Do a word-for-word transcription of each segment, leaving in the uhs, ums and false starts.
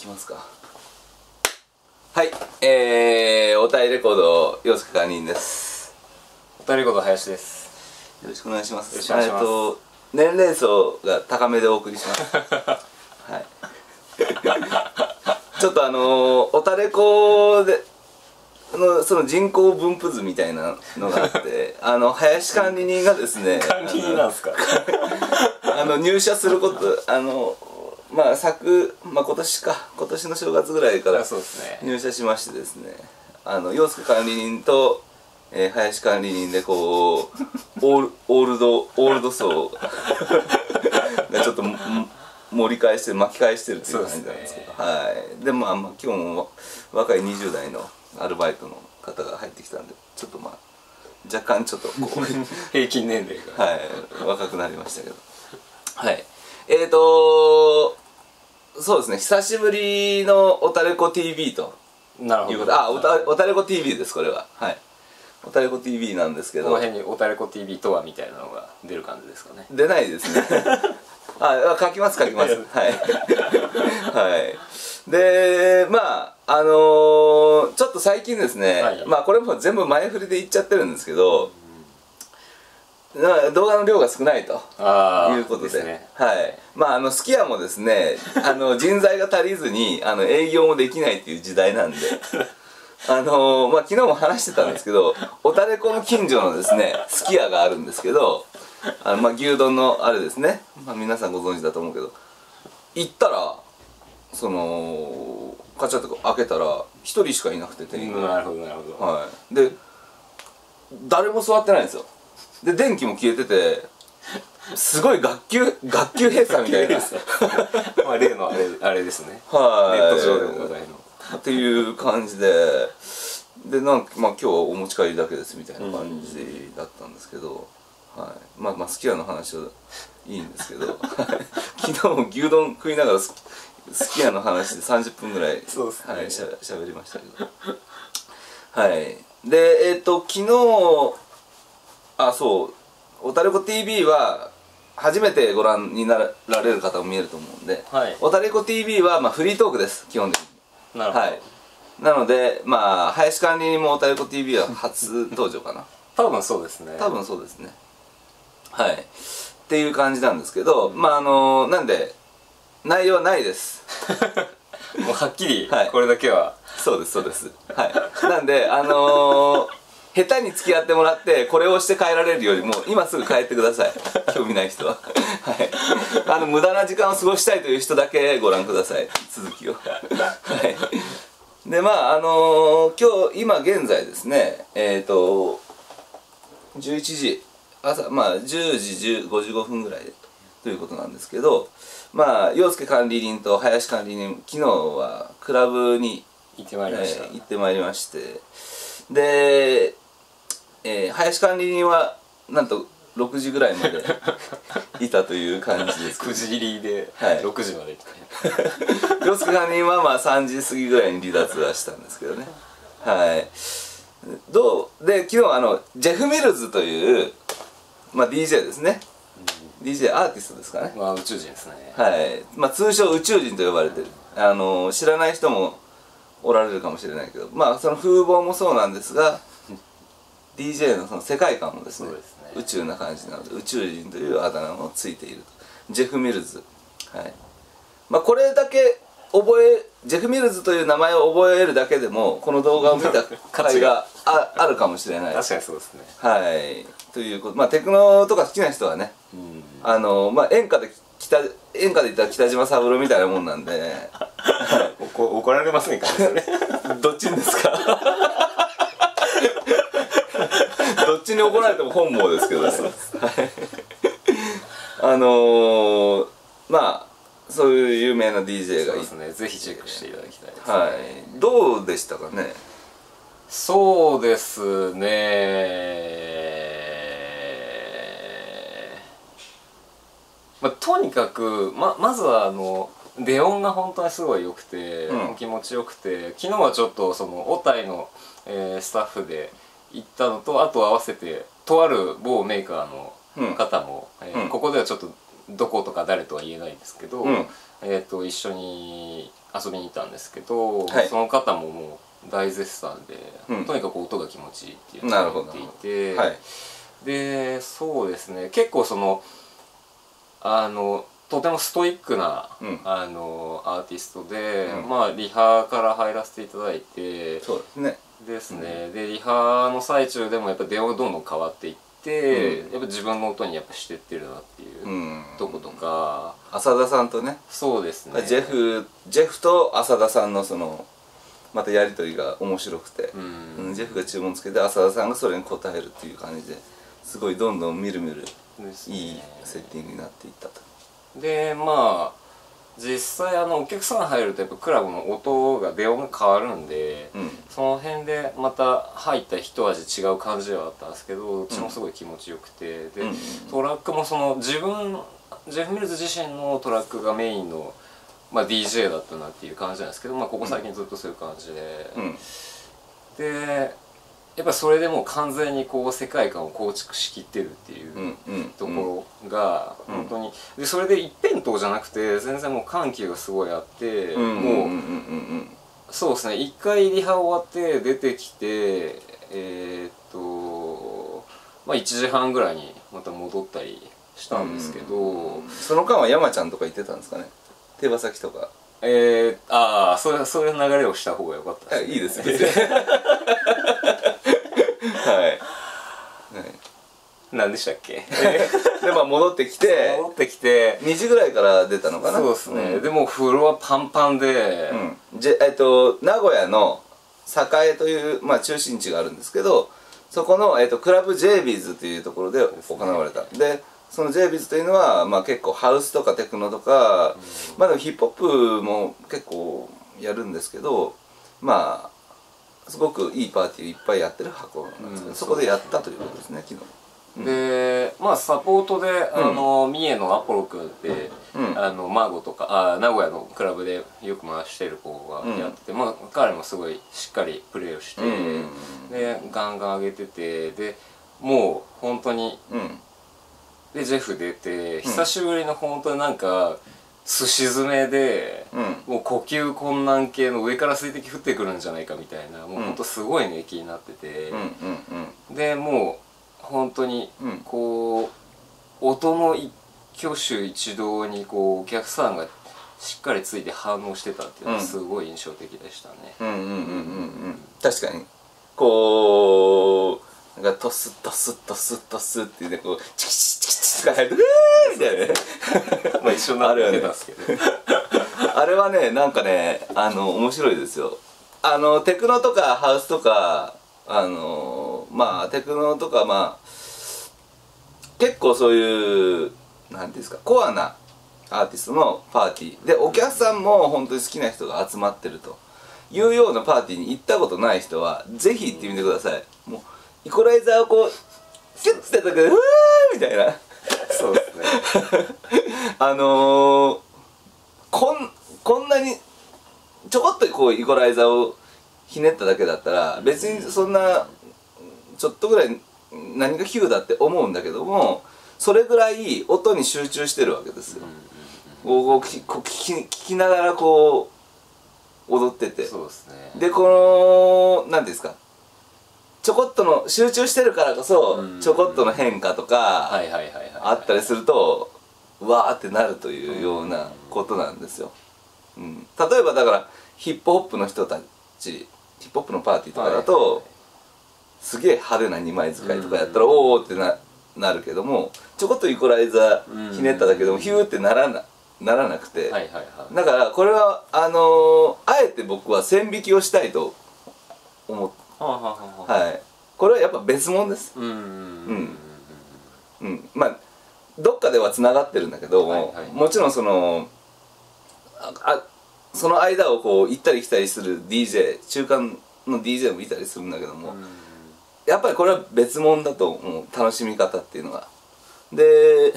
きますか。はい、えー、お便りレコード洋介管理人です。お便りレコード林です。よろしくお願いします。よろしくお願いします。えっと年齢層が高めでお送りします。はい。ちょっとあのー、おたれこでのその人口分布図みたいなのがあって、あの林管理人がですね、管理人なんですか。あの入社することあのまあ昨まあ今年か今年の正月ぐらいから入社しましてですね、あの洋介管理人と、えー、林管理人でこうオールオールドオールド層がちょっと盛り返して巻き返してるっていう感じなんですけど、はい。でまあまあ今日も若いにじゅう代のアルバイトの方が入ってきたんで、ちょっとまあ若干ちょっとこう平均年齢がはい若くなりましたけど、はい。えーとーそうですね、久しぶりのおたれこ ティーブイ ということ、あおたおたれこ ティーブイ です、これははい。おたれこ ティーブイ なんですけど、この辺におたれこ ティーブイ とはみたいなのが出る感じですかね。出ないですね。あ、書きます書きます。はいはい。でまああのー、ちょっと最近ですね、はいはい、まあこれも全部前振りで言っちゃってるんですけど、うん、動画の量が少ないということ で, です、ね、はい。まああのすき家もですね、あの人材が足りずにあの営業もできないっていう時代なんで。あのー、まあ昨日も話してたんですけど、おたれこの近所のですねすき家があるんですけど、あのまあ牛丼のあれですね、まあ、皆さんご存知だと思うけど、行ったらそのカチャッと開けたら一人しかいなくて、店員が、うん、なるほどなるほど、はい、で誰も座ってないんですよ。で電気も消えてて、すごい学級学級閉鎖みたいなまあ例のあれ、あれですね、はい、ネット上でもございますっていう感じで、でなんか、まあ、今日はお持ち帰りだけですみたいな感じだったんですけど、うん、はい、まあまあすき家の話はいいんですけど昨日も牛丼食いながらすき家の話でさんじゅっぷんぐらいそうですね、はい、しゃ、しゃべりましたけどはいでえっ、ー、と昨日あそう「おたれこ ティーブイ」は初めてご覧になられる方も見えると思うんで「はい、おたれこ ティーブイ」は、まあ、フリートークです、基本的に。なるほど、はい、なのでまあ林管理人もおたれこ ティーブイ は初登場かな多分そうですね、多分そうですね、はいっていう感じなんですけど、うん、まああのなんで内容はないですもうはっきりこれだけは、はい、そうですそうですはいなんであのー、下手に付き合ってもらってこれをして帰られるよりも今すぐ帰ってください興味ない人ははいあの無駄な時間を過ごしたいという人だけご覧ください続きをはいでまああのー、今日今現在ですねえっ、ー、とじゅういちじ朝まあじゅうじごじゅうごふんぐらいでということなんですけど、まあ洋介管理人と林管理人昨日はクラブに行ってまいりました、えー、行ってまいりまして、で、えー、林管理人はなんとろくじぐらいまでいたという感じです、ね、くじ入りでろくじまでいた。洋介管理人はまあさんじ過ぎぐらいに離脱はしたんですけどね、はいどうで昨日あのジェフ・ミルズという、まあ、ディージェー ですね、うん、ディージェー アーティストですかね、まあ、宇宙人ですね、はい、まあ、通称宇宙人と呼ばれてる、あの知らない人もおられるかもしれないけど、まあその風貌もそうなんですがディージェー のその世界観もですね、宇宙な感じなので宇宙人というあだ名もついているジェフ・ミルズ、はい、まあこれだけ覚えジェフ・ミルズという名前を覚えるだけでもこの動画を見た価値が あ, あるかもしれない確かにそうですね、はいということ、まあテクノとか好きな人はね、うんあのまあ演歌で北演歌で言ったら北島三郎みたいなもんなんで怒られませんかねどっちんですかどっちに怒られても本望ですけどねあのー、まあそういう有名な ディージェー がいいですね、ぜひチェックしていただきたいですね、はい、どうでしたかね。そうですね、まあ、とにかく ま, まずはあの出音が本当にすごい良くて、うん、気持ちよくて、昨日はちょっとそのおたいの、えー、スタッフで行ったのと、あと合わせてとある某メーカーの方も、うんえーうん、ここではちょっとどことか誰とは言えないんですけど、うん、えーと一緒に遊びに行ったんですけど、はい、その方ももう大絶賛で、うん、とにかく音が気持ちいいっていうのを言っていて、はい、でそうですね、結構そのあのとてもストイックな、うん、あのアーティストで、うん、まあリハから入らせていただいて、そうですね。ですね、うん、でリハの最中でもやっぱ電話どんどん変わっていって、うん、やっぱ自分の音にやっぱしてってるなっていう、うん、とことか、浅田さんとね、そうですね、ジェフジェフと浅田さんのそのまたやり取りが面白くて、うん、ジェフが注文つけて浅田さんがそれに応えるっていう感じで、すごいどんどんみるみるいいセッティングになっていったと。でまあ実際あのお客さん入るとやっぱクラブの音が出音が変わるんで、うん、その辺でまた入った一味違う感じではあったんですけど、どっちもすごい気持ちよくて、でトラックもその自分ジェフ・ミルズ自身のトラックがメインの、まあ、ディージェー だったなっていう感じなんですけど、まあ、ここ最近ずっとそういう感じで、うん、でやっぱそれでもう完全にこう世界観を構築しきってるっていうところが本当にで、それで一辺倒じゃなくて全然もう緩急がすごいあって、もうそうですね、一回リハ終わって出てきてえー、っとまあいちじはんぐらいにまた戻ったりしたんですけど、その間は山ちゃんとか行ってたんですかね、手羽先とか。えー、ああそういうそういう流れをした方が良かったですね。いいですね。はい。何でしたっけ？でまあ戻ってきて戻ってきてにじぐらいから出たのかな。そうですね。でもフロアパンパンで、じえっと名古屋の栄というまあ中心地があるんですけど、そこのえっとクラブ ジェイビーズ というところで行われた。でその ジェイビーズ というのは、まあ、結構ハウスとかテクノとか、うん、まあでもヒップホップも結構やるんですけど、まあすごくいいパーティーをいっぱいやってる箱なんですけど、うん、そこでやったということですね、昨日。で、うん、まあサポートであの、うん、三重のアポロ君って、うん、あの孫とかあ名古屋のクラブでよく回してる子がやってて、うん、まあ彼もすごいしっかりプレーをして、うん、でガンガン上げてて、でもう本当に、うん、でジェフ出て久しぶりの本当になんかすし詰めで、うん、もう呼吸困難系の上から水滴降ってくるんじゃないかみたいな、もう本当すごい熱気になってて、でもう本当にこう、うん、音の一挙手一動にこうお客さんがしっかりついて反応してたっていうのがすごい印象的でしたね。確かにこうなんかトスットスットスットスッってね、こうチキチキチキチキとか入るみたいなねまあ一緒になってたんですけどあれはね、なんかね、あの面白いですよ。あのテクノとかハウスとか、あのまあテクノとか、まあ結構そういうなんていうんですか、コアなアーティストのパーティーでお客さんも本当に好きな人が集まってるというようなパーティーに行ったことない人はぜひ行ってみてください。もうイコライザーをこうキュッてやったけど「うわ!」みたいな、そうですねあのー、こんこんなにちょこっとこうイコライザーをひねっただけだったら別にそんなちょっとぐらい何が急だって思うんだけども、それぐらい音に集中してるわけですよ。こう聞き聞きながらこう踊ってて、そうですね、でこの何ですか、ちょこっとの集中してるからこそちょこっとの変化とかあったりするとわーってなるというようなことなんですよ。うん、例えばだからヒップホップの人たち、ヒップホップのパーティーとかだとすげえ派手なにまい使いとかやったらおーって な, なるけども、ちょこっとイコライザーひねっただけでもヒューってならなならなくて、だからこれはあのー、あえて僕は線引きをしたいと思って。はい、これはやっぱ別物です。うんまあどっかではつながってるんだけども、もちろんそのあその間をこう行ったり来たりする ディージェー 中間の ディージェー もいたりするんだけども、やっぱりこれは別物だと思う、楽しみ方っていうのは。で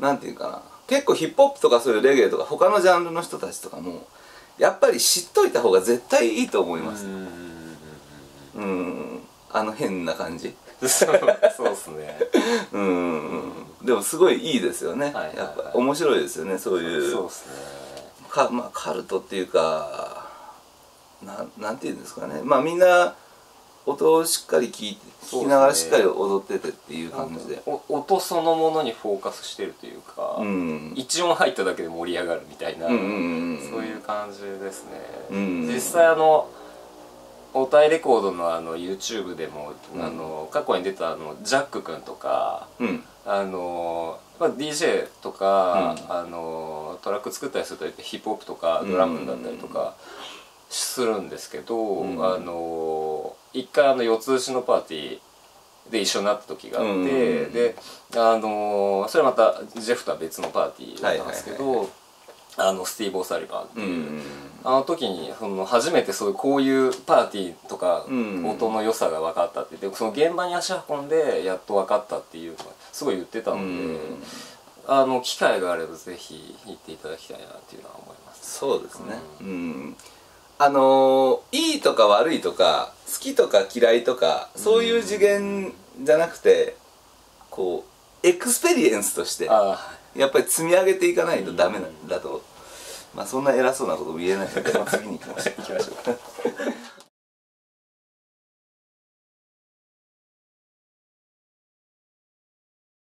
なんていうかな、結構ヒップホップとかそういうレゲエとか他のジャンルの人たちとかもやっぱり知っといた方が絶対いいと思います。うん、あの変な感じそうですねうんでもすごいいいですよね、やっぱ面白いですよね、そういうか、まあ、カルトっていうか な, なんていうんですかね、まあみんな音をしっかり聞いて、聞きながらしっかり踊っててっていう感じで、ね、音そのものにフォーカスしてるというか、うん、一音入っただけで盛り上がるみたいな、そういう感じですね、うん、実際あのおたえレコードのあの YouTube でも、うん、あの過去に出たあのジャック君とか、うん、あのまあ、ディージェー とか、うん、あのトラック作ったりするとヒップホップとかドラムだったりとかするんですけど、うん、あの一回あの四つ打ちのパーティーで一緒になった時があって、うん、であのそれまたジェフとは別のパーティーだったんですけど、あのスティーブ・オサリバンっていう、うん、あの時にその初めてそういうこういうパーティーとか音の良さが分かったって言って、その現場に足運んでやっと分かったっていうのがすごい言ってたので、うん、あの機会があればぜひ行っていただきたいなっていうのは思います。そうですね、うんうん、あのいいとか悪いとか好きとか嫌いとかそういう次元じゃなくて、うん、こうエクスペリエンスとして。やっぱり積み上げていかないとダメなんだと、まあそんな偉そうなことも言えないので、次に行きましょう。